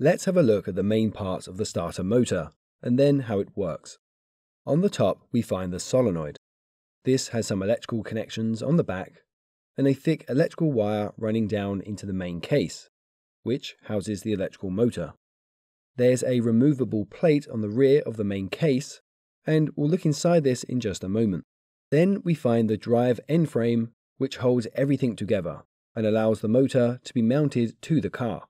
Let's have a look at the main parts of the starter motor, and then how it works. On the top, we find the solenoid. This has some electrical connections on the back, and a thick electrical wire running down into the main case, which houses the electrical motor. There's a removable plate on the rear of the main case, and we'll look inside this in just a moment. Then we find the drive end frame, which holds everything together and allows the motor to be mounted to the car.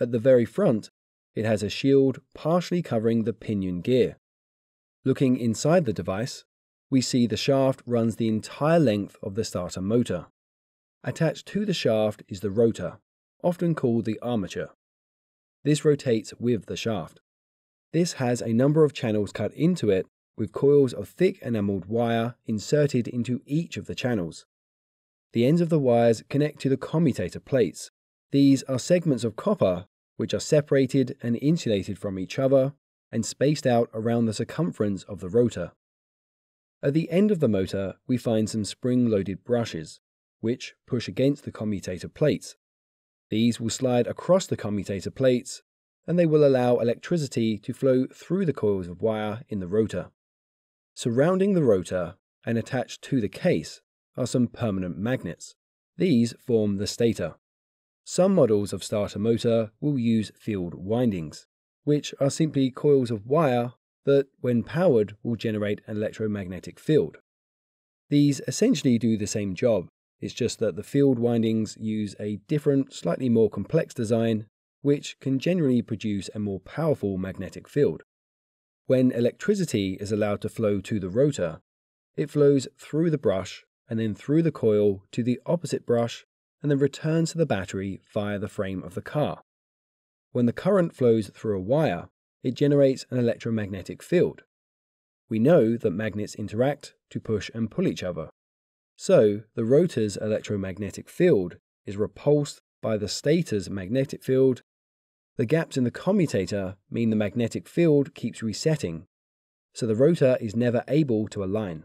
At the very front, it has a shield partially covering the pinion gear. Looking inside the device, we see the shaft runs the entire length of the starter motor. Attached to the shaft is the rotor, often called the armature. This rotates with the shaft. This has a number of channels cut into it, with coils of thick enameled wire inserted into each of the channels. The ends of the wires connect to the commutator plates. These are segments of copper which are separated and insulated from each other and spaced out around the circumference of the rotor. At the end of the motor, we find some spring-loaded brushes, which push against the commutator plates. These will slide across the commutator plates, and they will allow electricity to flow through the coils of wire in the rotor. Surrounding the rotor and attached to the case are some permanent magnets. These form the stator. Some models of starter motor will use field windings, which are simply coils of wire that, when powered, will generate an electromagnetic field. These essentially do the same job, it's just that the field windings use a different, slightly more complex design, which can generally produce a more powerful magnetic field. When electricity is allowed to flow to the rotor, it flows through the brush and then through the coil to the opposite brush and then returns to the battery via the frame of the car. When the current flows through a wire, it generates an electromagnetic field. We know that magnets interact to push and pull each other. So, the rotor's electromagnetic field is repulsed by the stator's magnetic field. The gaps in the commutator mean the magnetic field keeps resetting, so the rotor is never able to align.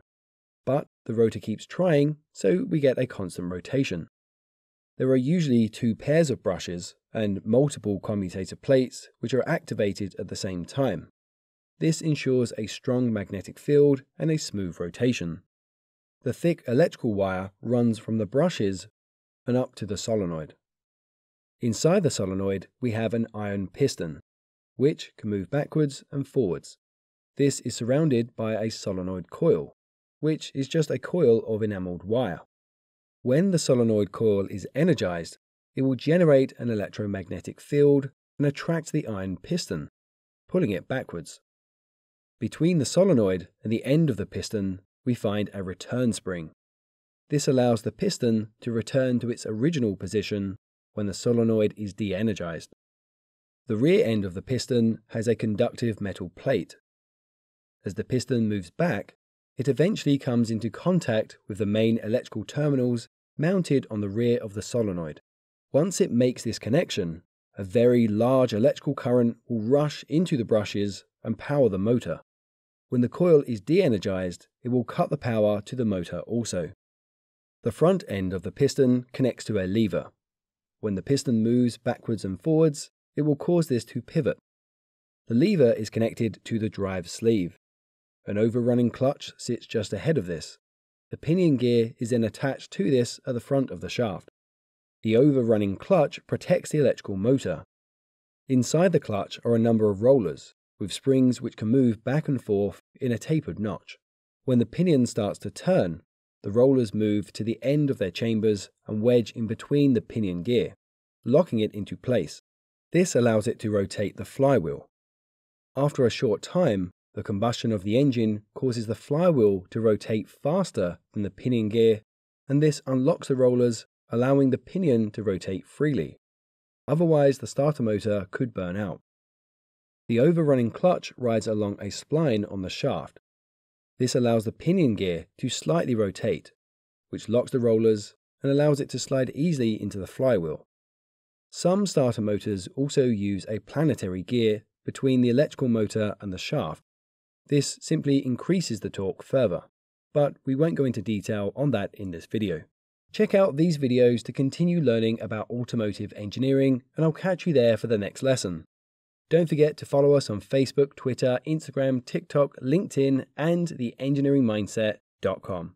But the rotor keeps trying, so we get a constant rotation. There are usually two pairs of brushes and multiple commutator plates which are activated at the same time. This ensures a strong magnetic field and a smooth rotation. The thick electrical wire runs from the brushes and up to the solenoid. Inside the solenoid, we have an iron piston, which can move backwards and forwards. This is surrounded by a solenoid coil, which is just a coil of enameled wire. When the solenoid coil is energized, it will generate an electromagnetic field and attract the iron piston, pulling it backwards. Between the solenoid and the end of the piston, we find a return spring. This allows the piston to return to its original position when the solenoid is de-energized. The rear end of the piston has a conductive metal plate. As the piston moves back, it eventually comes into contact with the main electrical terminals mounted on the rear of the solenoid. Once it makes this connection, a very large electrical current will rush into the brushes and power the motor. When the coil is de-energized, it will cut the power to the motor also. The front end of the piston connects to a lever. When the piston moves backwards and forwards, it will cause this to pivot. The lever is connected to the drive sleeve. An overrunning clutch sits just ahead of this. The pinion gear is then attached to this at the front of the shaft. The overrunning clutch protects the electrical motor. Inside the clutch are a number of rollers, with springs which can move back and forth in a tapered notch. When the pinion starts to turn, the rollers move to the end of their chambers and wedge in between the pinion gear, locking it into place. This allows it to rotate the flywheel. After a short time, the combustion of the engine causes the flywheel to rotate faster than the pinion gear, and this unlocks the rollers, allowing the pinion to rotate freely. Otherwise, the starter motor could burn out. The overrunning clutch rides along a spline on the shaft. This allows the pinion gear to slightly rotate, which locks the rollers and allows it to slide easily into the flywheel. Some starter motors also use a planetary gear between the electrical motor and the shaft. This simply increases the torque further, but we won't go into detail on that in this video. Check out these videos to continue learning about automotive engineering, and I'll catch you there for the next lesson. Don't forget to follow us on Facebook, Twitter, Instagram, TikTok, LinkedIn, and theengineeringmindset.com.